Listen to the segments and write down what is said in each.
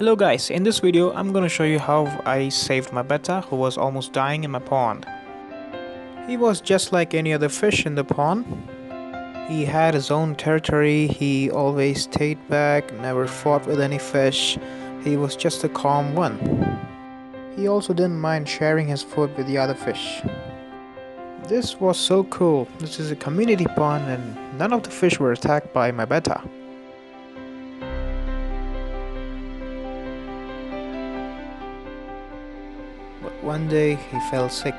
Hello guys, in this video I'm gonna show you how I saved my Betta, who was almost dying in my pond. He was just like any other fish in the pond. He had his own territory, he always stayed back, never fought with any fish. He was just a calm one. He also didn't mind sharing his food with the other fish. This was so cool. This is a community pond and none of the fish were attacked by my Betta. But one day he fell sick.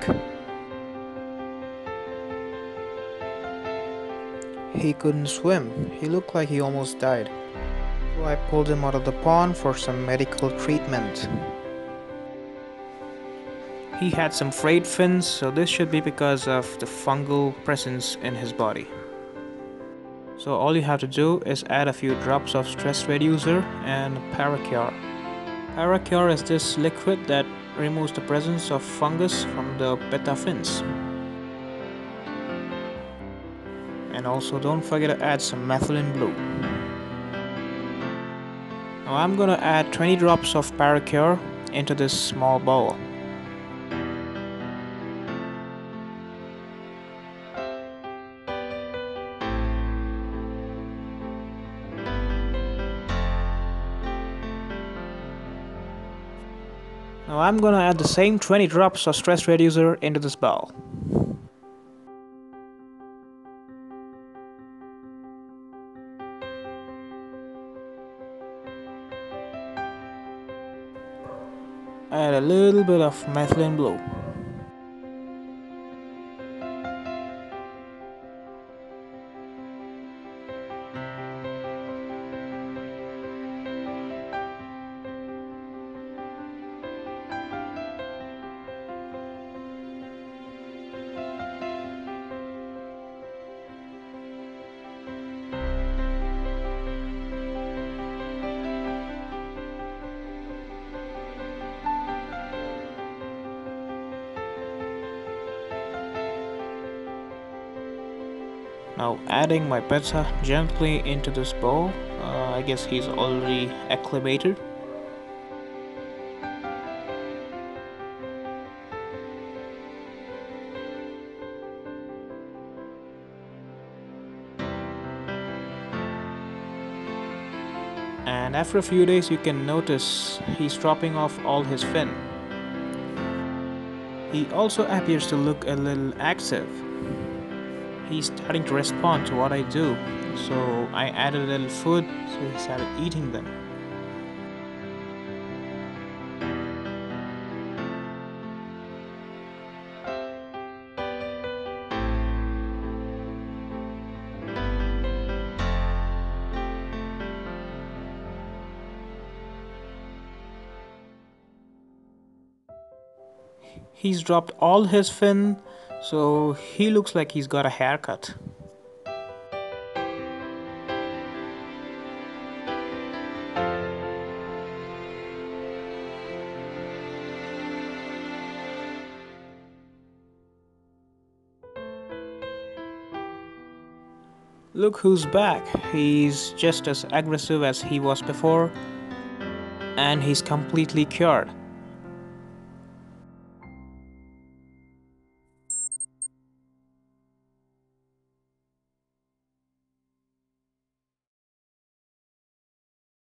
He couldn't swim. He looked like he almost died. So I pulled him out of the pond for some medical treatment. He had some frayed fins, so this should be because of the fungal presence in his body. So all you have to do is add a few drops of Stress Reducer and Paracare. Paracare is this liquid that removes the presence of fungus from the Betta fins. And also don't forget to add some methylene blue. Now I'm gonna add 20 drops of Paracare into this small bowl. Now I'm gonna add the same 20 drops of Stress Reducer into this bowl. Add a little bit of methylene blue. Now adding my Betta gently into this bowl. I guess he's already acclimated. And after a few days you can notice he's dropping off all his fin. He also appears to look a little active. He's starting to respond to what I do, so I added a little food, so he started eating them. He's dropped all his fin, so he looks like he's got a haircut. Look who's back. He's just as aggressive as he was before, and he's completely cured.